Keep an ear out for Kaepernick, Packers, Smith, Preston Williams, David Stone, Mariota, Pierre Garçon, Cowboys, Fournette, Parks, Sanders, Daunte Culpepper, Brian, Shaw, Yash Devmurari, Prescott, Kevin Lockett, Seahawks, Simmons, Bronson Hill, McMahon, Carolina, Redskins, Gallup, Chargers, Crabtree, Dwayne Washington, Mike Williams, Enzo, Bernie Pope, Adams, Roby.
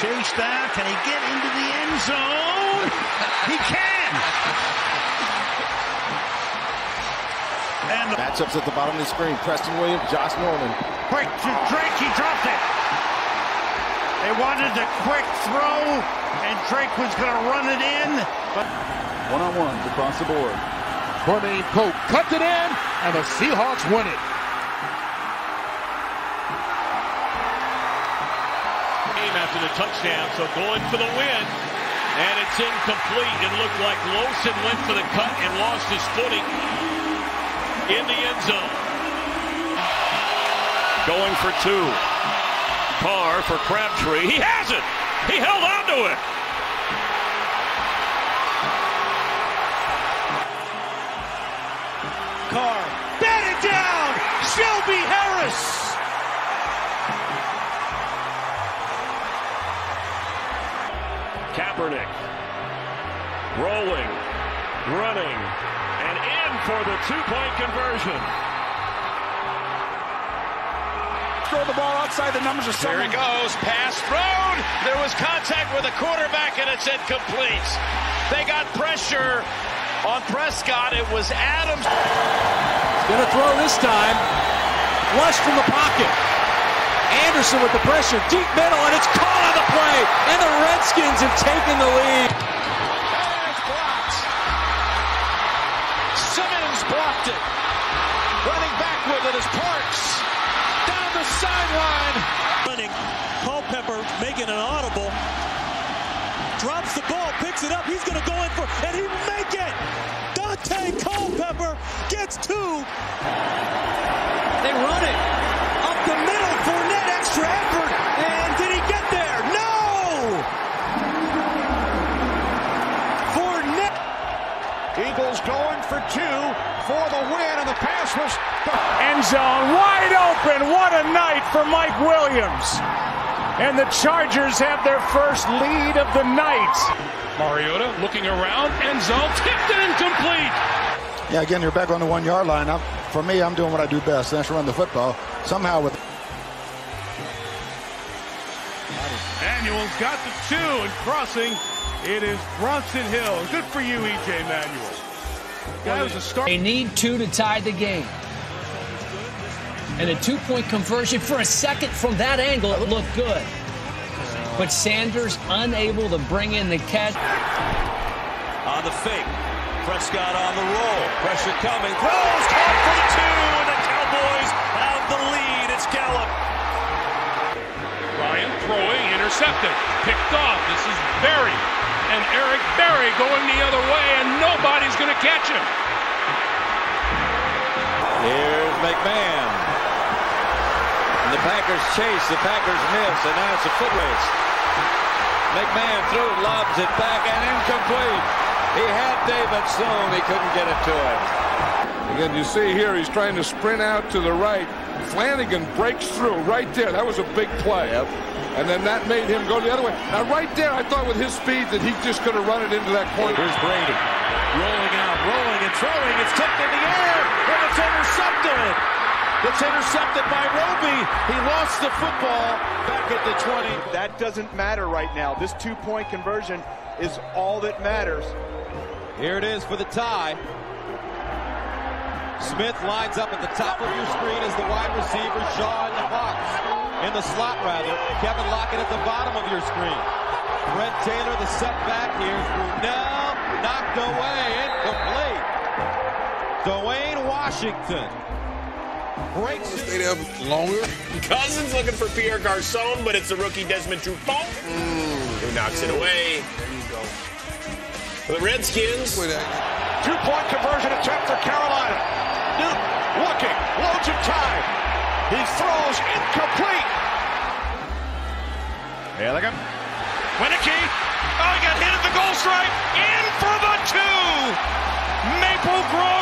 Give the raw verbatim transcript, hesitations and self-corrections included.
chase that. Can he get into the end zone? He can! And matchups at the bottom of the screen. Preston Williams, Josh Norman. Quick to Drake, he dropped it. They wanted the quick throw, and Drake was going to run it in. But one-on-ones across the board. Bernie Pope cuts it in, and the Seahawks win it. After the touchdown, so going for the win, and it's incomplete. It looked like Lawson went for the cut and lost his footing in the end zone. Going for two. Carr for Crabtree. He has it! He held on to it! Carr batted down! Shelby Harris! Kaepernick, rolling, running, and in for the two-point conversion. Throw the ball outside the numbers of seven. Here it goes, pass thrown. There was contact with the quarterback, and it's incomplete. They got pressure on Prescott. It was Adams. He's going to throw this time. Flushed from the pocket. Anderson with the pressure, deep middle, and it's caught on the play, and the Redskins have taken the lead. And it's blocked. Simmons blocked it. Running back with it is Parks. Down the sideline. Running, Culpepper making an audible. Drops the ball, picks it up, he's going to go in for, and he will make it! Daunte Culpepper gets two. They run it. Up the middle for Fournette, extra effort, and did he get there? No! Fournette. Eagles going for two for the win, and the pass was... End zone, wide open, what a night for Mike Williams. And the Chargers have their first lead of the night. Mariota looking around, Enzo tipped it incomplete. Yeah, again, you're back on the one-yard line. I'm, for me, I'm doing what I do best, and that's run the football. Somehow with... Manuel's got the two, and crossing, it is Bronson Hill. Good for you, E J. Manuel. That was a start. They need two to tie the game. And a two-point conversion for a second from that angle, it looked good. But Sanders unable to bring in the catch. On the fake, Prescott on the roll. Pressure coming, throws, caught for the two, and the Cowboys have the lead. It's Gallup. Brian throwing, intercepted, picked off. This is Berry, and Eric Berry going the other way, and nobody's going to catch him. Here's McMahon. And the Packers chase, the Packers miss, and now it's a foot race. McMahon threw it, lobs it back, and incomplete. He had David Stone, he couldn't get it to him. Again, you see here, he's trying to sprint out to the right. Flanagan breaks through right there. That was a big play. And then that made him go the other way. Now, right there, I thought with his speed that he just could have run it into that corner. Here's Brady. Rolling out, rolling and throwing. It's tipped in the air, and it's intercepted. It's intercepted by Roby. He lost the football back at the twenty. That doesn't matter right now. This two-point conversion is all that matters. Here it is for the tie. Smith lines up at the top of your screen as the wide receiver, Shaw in the box. In the slot, rather. Kevin Lockett at the bottom of your screen. Brett Taylor, the setback here. Now knocked away. Incomplete. Dwayne Washington. Breaks. Stay there longer. Cousins looking for Pierre Garçon, but it's a rookie, Desmond Trufant, mm. who knocks it away. There you go. For the Redskins. Two-point conversion attempt for Carolina. Looking, loads of time. He throws incomplete. Yeah, they got Winicky. Oh, he got hit at the goal stripe. In for the two. Maple Grove.